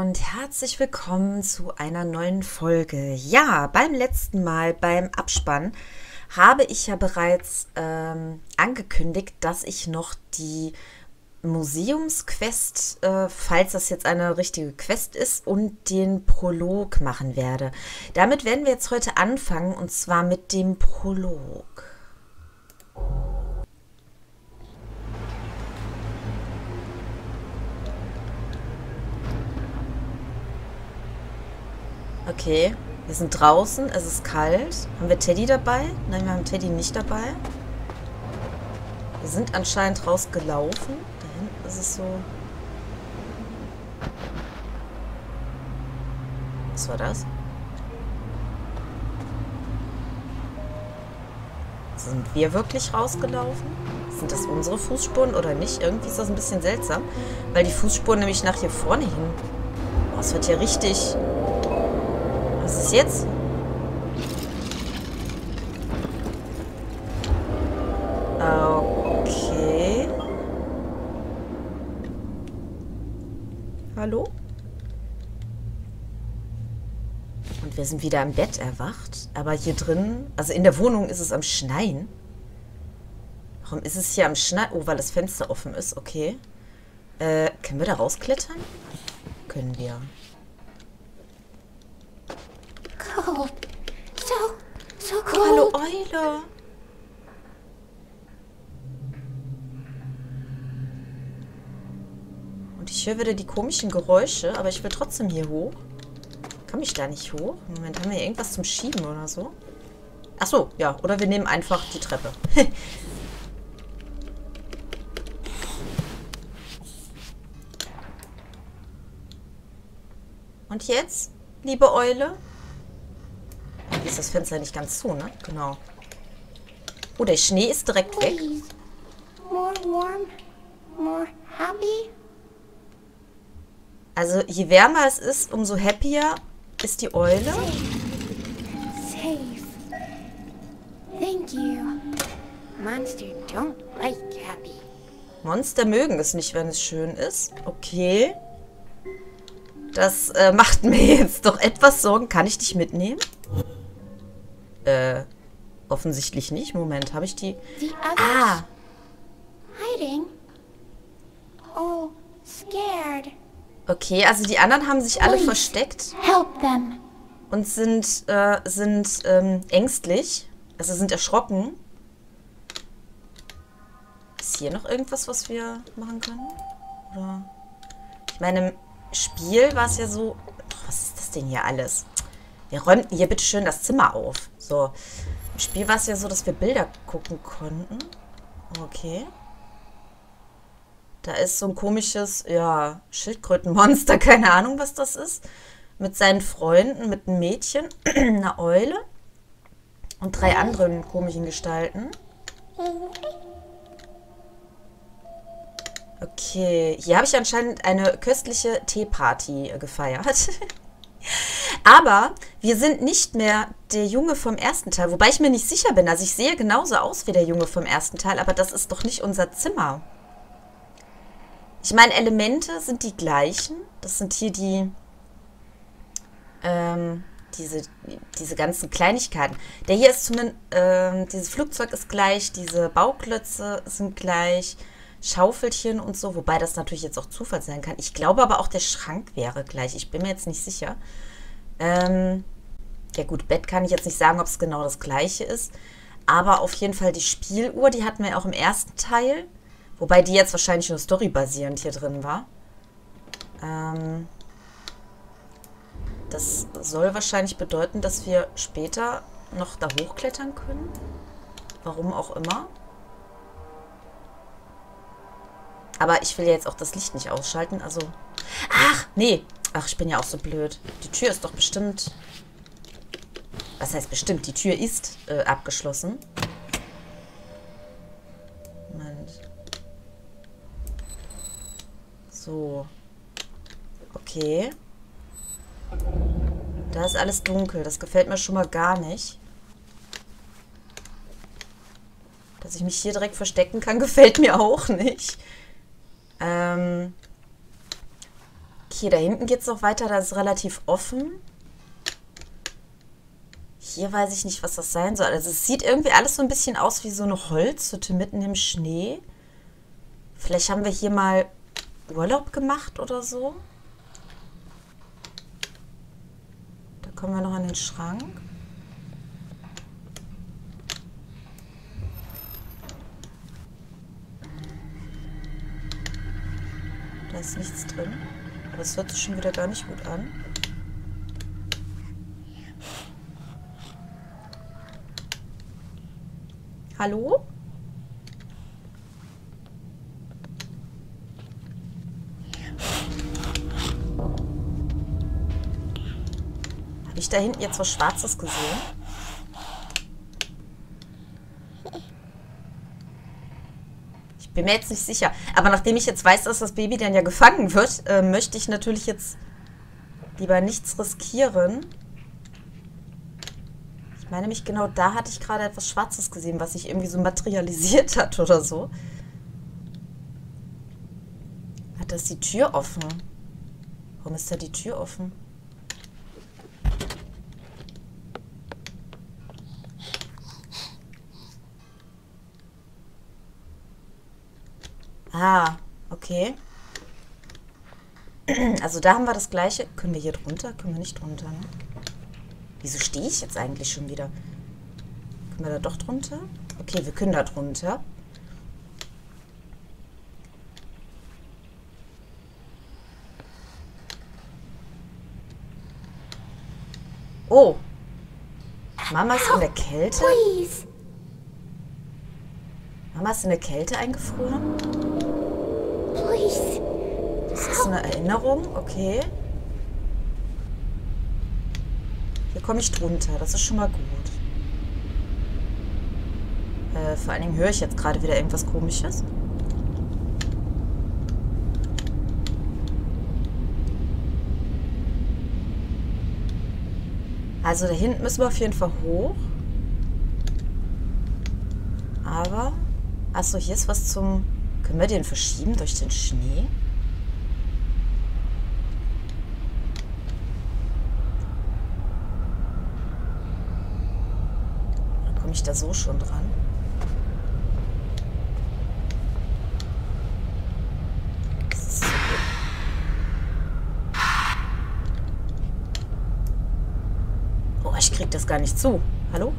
und herzlich willkommen zu einer neuen Folge. Ja, beim letzten Mal beim Abspann habe ich ja bereits angekündigt, dass ich noch die Museumsquest, falls das jetzt eine richtige Quest ist, und den Prolog machen werde. Damit werden wir jetzt heute anfangen, und zwar mit dem Prolog. Okay, wir sind draußen, es ist kalt. Haben wir Teddy dabei? Nein, wir haben Teddy nicht dabei. Wir sind anscheinend rausgelaufen. Da hinten ist es so... Was war das? Sind wir wirklich rausgelaufen? Sind das unsere Fußspuren oder nicht? Irgendwie ist das ein bisschen seltsam, weil die Fußspuren nämlich nach hier vorne hingen. Oh, es wird hier richtig... Was ist jetzt? Okay. Hallo? Und wir sind wieder im Bett erwacht. Aber hier drin, also in der Wohnung, ist es am Schneien. Warum ist es hier am Schneien? Oh, weil das Fenster offen ist. Okay. Können wir da rausklettern? Können wir. So cool. Hallo Eule. Und ich höre wieder die komischen Geräusche, aber ich will trotzdem hier hoch. Kann mich da nicht hoch? Moment, haben wir hier irgendwas zum Schieben oder so? Ach so, ja. Oder wir nehmen einfach die Treppe. Und jetzt, liebe Eule? Ist das Fenster nicht ganz zu, ne? Genau. Oh, der Schnee ist direkt weg. Also, je wärmer es ist, umso happier ist die Eule. Monster mögen es nicht, wenn es schön ist. Okay. Das macht mir jetzt doch etwas Sorgen. Kann ich dich mitnehmen? Offensichtlich nicht. Moment, habe ich die... Ah! Okay, also die anderen haben sich alle versteckt und sind, ängstlich. Also sind erschrocken. Ist hier noch irgendwas, was wir machen können? Oder? Ich meine, im Spiel war es ja so... Oh, was ist das denn hier alles? Wir räumten hier bitte schön das Zimmer auf. So. Im Spiel war es ja so, dass wir Bilder gucken konnten. Okay. Da ist so ein komisches, ja, Schildkrötenmonster. Keine Ahnung, was das ist. Mit seinen Freunden, mit einem Mädchen, einer Eule und drei anderen komischen Gestalten. Okay. Hier habe ich anscheinend eine köstliche Teeparty gefeiert. Aber wir sind nicht mehr der Junge vom ersten Teil, wobei ich mir nicht sicher bin. Also ich sehe genauso aus wie der Junge vom ersten Teil, aber das ist doch nicht unser Zimmer. Ich meine, Elemente sind die gleichen. Das sind hier die diese ganzen Kleinigkeiten. Der hier ist zumindest, dieses Flugzeug ist gleich, diese Bauklötze sind gleich, Schaufelchen und so, wobei das natürlich jetzt auch Zufall sein kann. Ich glaube aber auch, der Schrank wäre gleich. Ich bin mir jetzt nicht sicher. Ja gut, Bett kann ich jetzt nicht sagen, ob es genau das gleiche ist. Aber auf jeden Fall die Spieluhr, die hatten wir auch im ersten Teil. Wobei die jetzt wahrscheinlich nur storybasierend hier drin war. Das soll wahrscheinlich bedeuten, dass wir später noch da hochklettern können. Warum auch immer. Aber ich will ja jetzt auch das Licht nicht ausschalten, also... Ach, nee. Ach, ich bin ja auch so blöd. Die Tür ist doch bestimmt... Was heißt bestimmt? Die Tür ist abgeschlossen. Moment. So. Okay. Da ist alles dunkel. Das gefällt mir schon mal gar nicht. Dass ich mich hier direkt verstecken kann, gefällt mir auch nicht. Okay, da hinten geht es noch weiter. Das ist relativ offen. Hier weiß ich nicht, was das sein soll. Also es sieht irgendwie alles so ein bisschen aus wie so eine Holzhütte mitten im Schnee. Vielleicht haben wir hier mal Urlaub gemacht oder so. Da kommen wir noch an den Schrank. Da ist nichts drin. Aber es hört sich schon wieder gar nicht gut an. Hallo? Habe ich da hinten jetzt was Schwarzes gesehen? Ich bin mir jetzt nicht sicher. Aber nachdem ich jetzt weiß, dass das Baby dann ja gefangen wird, möchte ich natürlich jetzt lieber nichts riskieren. Ich meine mich, genau da hatte ich gerade etwas Schwarzes gesehen, was sich irgendwie so materialisiert hat oder so. Hat das die Tür offen? Warum ist da die Tür offen? Ah, okay. Also da haben wir das Gleiche. Können wir hier drunter? Können wir nicht drunter, ne? Wieso stehe ich jetzt eigentlich schon wieder? Können wir da doch drunter? Okay, wir können da drunter. Oh. Mama ist in der Kälte. Mama ist in der Kälte eingefroren. Das ist eine Erinnerung. Okay. Hier komme ich drunter. Das ist schon mal gut. Vor allen Dingen höre ich jetzt gerade wieder irgendwas Komisches. Also da hinten müssen wir auf jeden Fall hoch. Aber... Achso, hier ist was zum... Können wir den verschieben durch den Schnee? Mich da so schon dran. So. Oh, ich krieg das gar nicht zu. Hallo?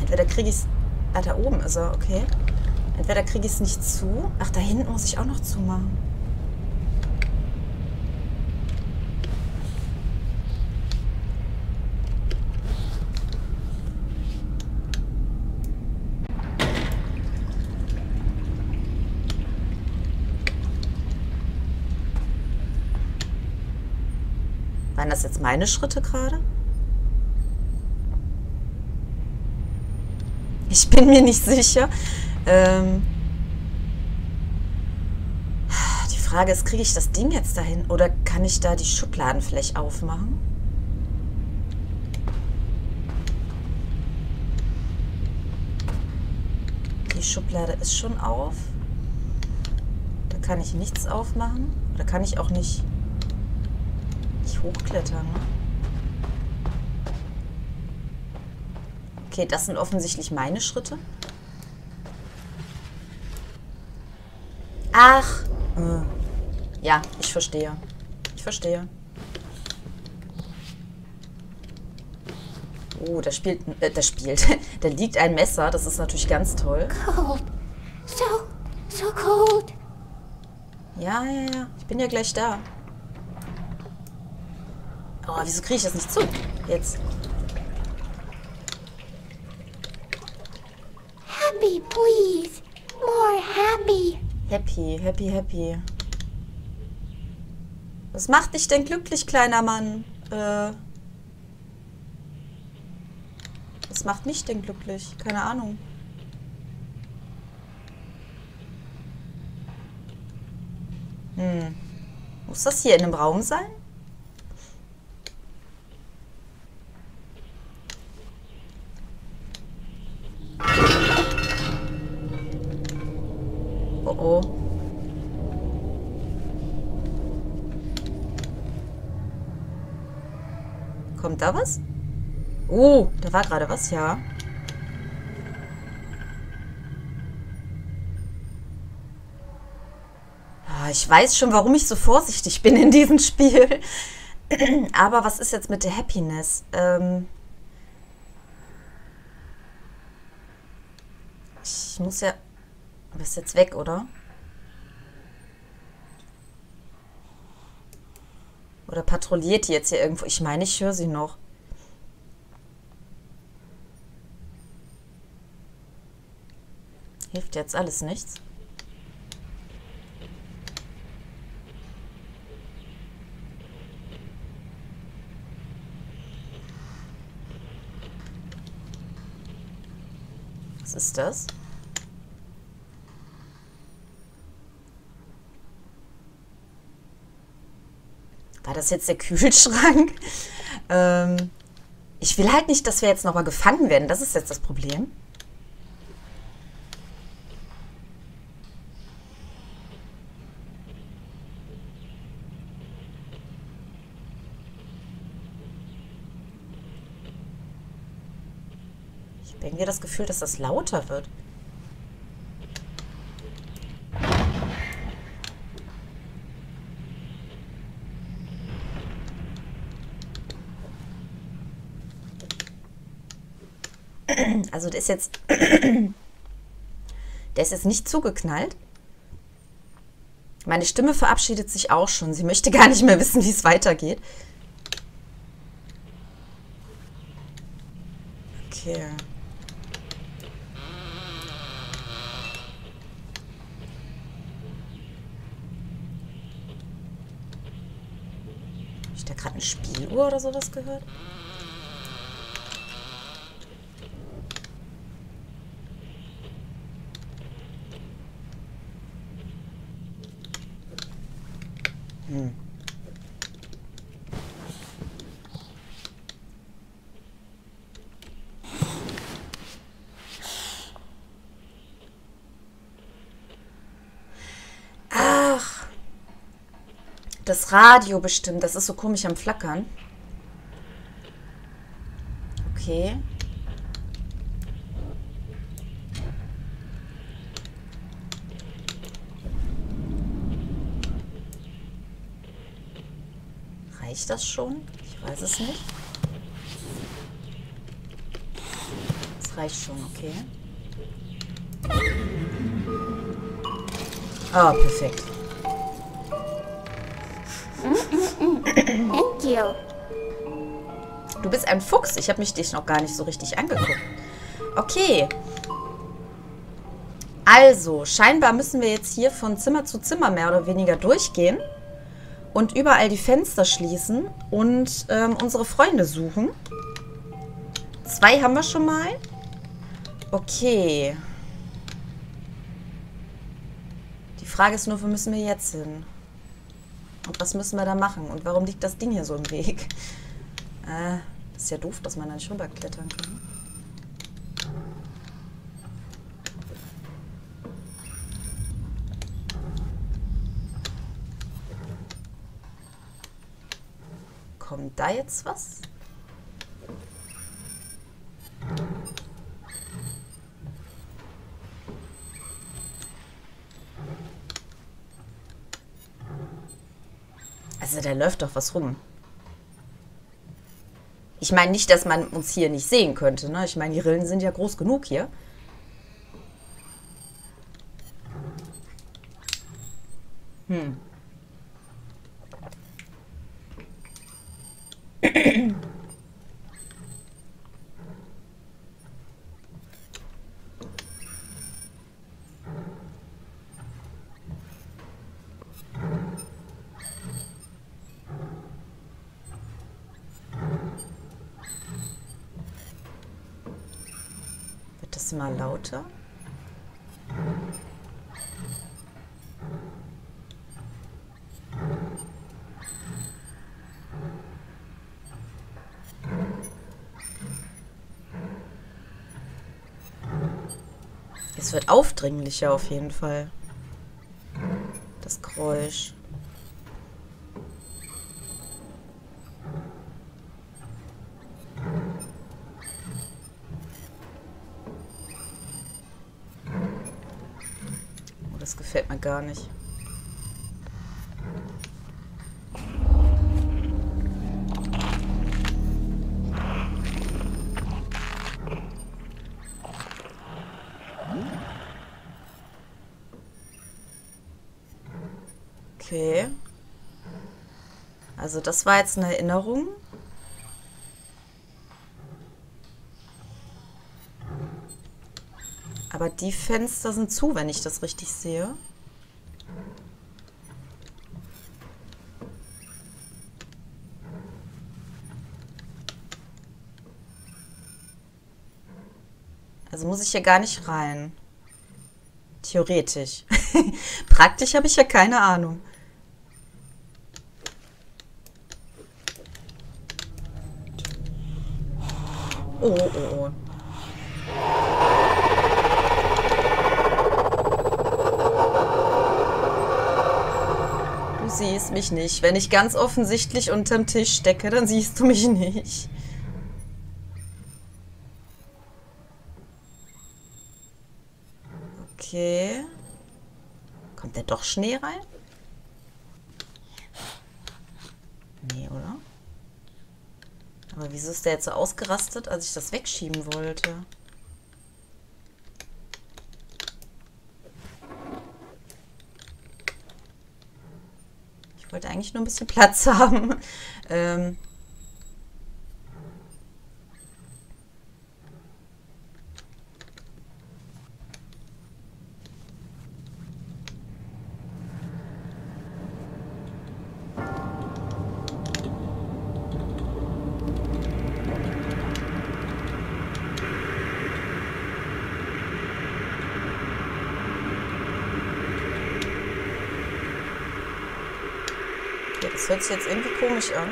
Entweder kriege ich es... Ah, da oben ist er, okay. Entweder kriege ich es nicht zu. Ach, da hinten muss ich auch noch zumachen. Waren das jetzt meine Schritte gerade? Ich bin mir nicht sicher. Die Frage ist, kriege ich das Ding jetzt dahin? Oder kann ich da die Schubladen vielleicht aufmachen? Die Schublade ist schon auf. Da kann ich nichts aufmachen. Oder kann ich auch nicht... hochklettern. Okay, das sind offensichtlich meine Schritte. Ach! Ja, ich verstehe. Ich verstehe. Oh, da spielt... da liegt ein Messer. Das ist natürlich ganz toll. Cold. So cold. Ja, ja, ja. Ich bin ja gleich da. Oh, wieso kriege ich das nicht zu? Jetzt. Happy, please. More happy. Happy, happy, happy. Was macht dich denn glücklich, kleiner Mann? Was macht mich denn glücklich? Keine Ahnung. Hm. Muss das hier in einem Raum sein? Oh oh. Kommt da was? Oh, da war gerade was, ja. Ich weiß schon, warum ich so vorsichtig bin in diesem Spiel. Aber was ist jetzt mit der Happiness? Ich muss ja... Du bist jetzt weg, oder? Oder patrouilliert die jetzt hier irgendwo? Ich meine, ich höre sie noch. Hilft jetzt alles nichts. Was ist das? War das jetzt der Kühlschrank? Ich will halt nicht, dass wir jetzt nochmal gefangen werden. Das ist jetzt das Problem. Ich habe irgendwie das Gefühl, dass das lauter wird. Also der ist jetzt nicht zugeknallt. Meine Stimme verabschiedet sich auch schon. Sie möchte gar nicht mehr wissen, wie es weitergeht. Okay. Habe ich da gerade eine Spieluhr oder sowas gehört? Ach, das Radio bestimmt. Das ist so komisch am Flackern. Okay. Reicht das schon? Ich weiß es nicht. Das reicht schon, okay. Ah, oh, perfekt. Thank you. Du bist ein Fuchs. Ich habe mich dich noch gar nicht so richtig angeguckt. Okay. Also, scheinbar müssen wir jetzt hier von Zimmer zu Zimmer mehr oder weniger durchgehen. Und überall die Fenster schließen und unsere Freunde suchen. 2 haben wir schon mal. Okay. Die Frage ist nur, wo müssen wir jetzt hin? Und was müssen wir da machen? Und warum liegt das Ding hier so im Weg? Das ist ja doof, dass man da nicht rüberklettern kann. Kommt da jetzt was? Also da läuft doch was rum. Ich meine nicht, dass man uns hier nicht sehen könnte, ne? Ich meine, die Rillen sind ja groß genug hier. Hm. Mal lauter. Es wird aufdringlicher auf jeden Fall. Das Geräusch. Das gefällt mir gar nicht. Okay. Also das war jetzt eine Erinnerung. Aber die Fenster sind zu, wenn ich das richtig sehe. Also muss ich hier gar nicht rein. Theoretisch. Praktisch habe ich ja keine Ahnung. Oh, oh, oh. Du siehst mich nicht. Wenn ich ganz offensichtlich unterm Tisch stecke, dann siehst du mich nicht. Okay. Kommt da doch Schnee rein? Nee, oder? Aber wieso ist der jetzt so ausgerastet, als ich das wegschieben wollte? Ich wollte eigentlich nur ein bisschen Platz haben. Das hört sich jetzt irgendwie komisch an.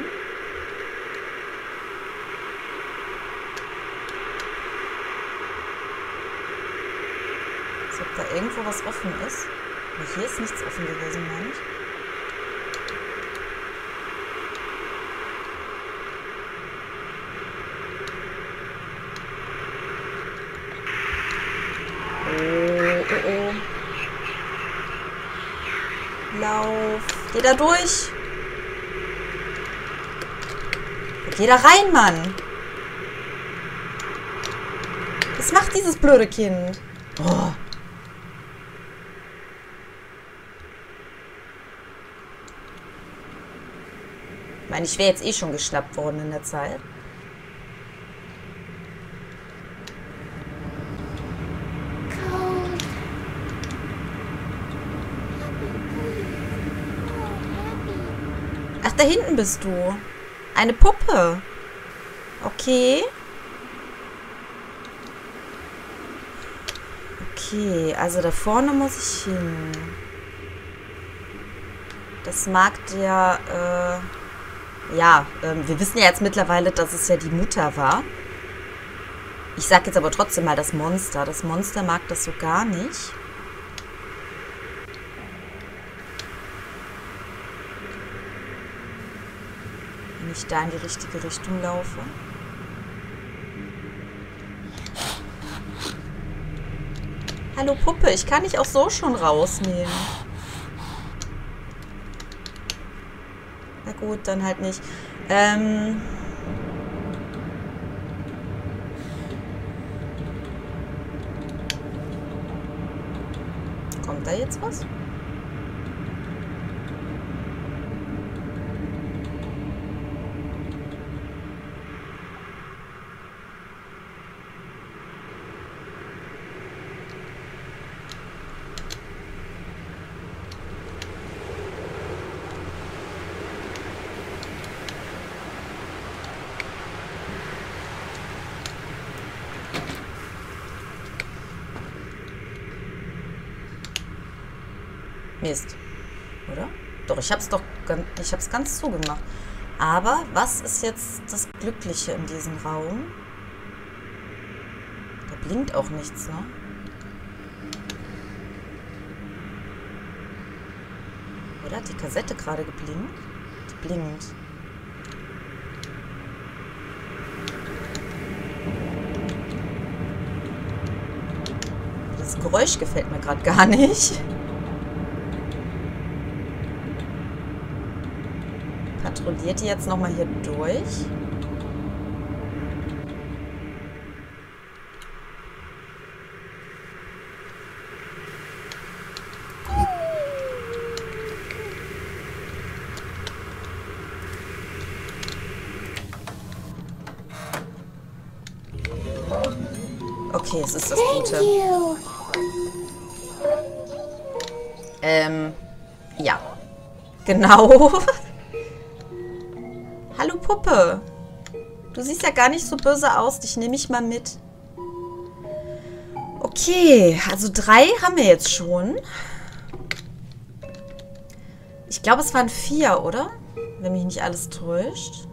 Als ob da irgendwo was offen ist. Aber hier ist nichts offen gewesen, meine ich. Oh, oh, oh. Lauf. Geh da durch. Geh da rein, Mann! Was macht dieses blöde Kind? Oh. Ich meine, ich wäre jetzt eh schon geschnappt worden in der Zeit. Ach, da hinten bist du. Eine Puppe. Okay. Okay, also da vorne muss ich hin. Das mag der... wir wissen ja jetzt mittlerweile, dass es ja die Mutter war. Ich sag jetzt aber trotzdem mal das Monster. Das Monster mag das so gar nicht. Ich da in die richtige Richtung laufe. Hallo Puppe, ich kann dich auch so schon rausnehmen. Na gut, dann halt nicht. Kommt da jetzt was? Mist. Oder? Doch, ich hab's ganz zugemacht. Aber was ist jetzt das Glückliche in diesem Raum? Da blinkt auch nichts, ne? Oder hat die Kassette gerade geblinkt? Die blinkt. Das Geräusch gefällt mir gerade gar nicht. Geht die jetzt nochmal hier durch? Okay, es ist das Gute. Ja. Genau. Hallo Puppe. Du siehst ja gar nicht so böse aus. Dich nehme ich mal mit. Okay, also 3 haben wir jetzt schon. Ich glaube, es waren 4, oder? Wenn mich nicht alles täuscht.